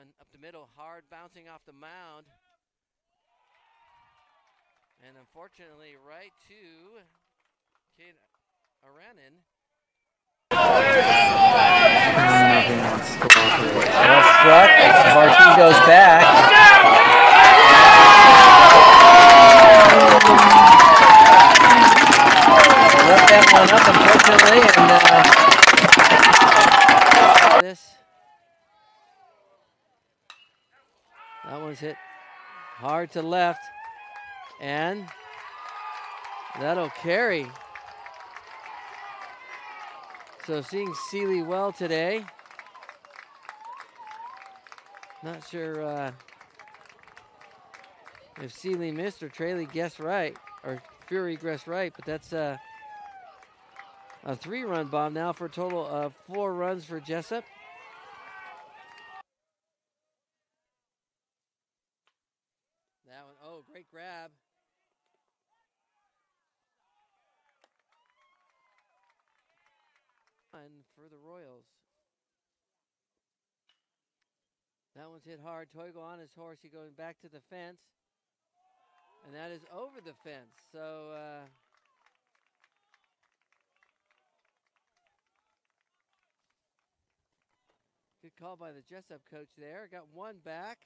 one up the middle, hard bouncing off the mound. And unfortunately, right to Kate Aranen. Well struck, Martin goes back. Left that one up, unfortunately, and that one's hit hard to left, and that'll carry. So seeing Seeley well today. Not sure if Seeley missed or Traley guessed right, or Fury guessed right, but that's a 3-run bomb now for a total of 4 runs for Jessup. That one, oh, great grab. One for the Royals. That one's hit hard. Toigo on his horse. He's going back to the fence. And that is over the fence. So, good call by the Jessup coach there. Got one back.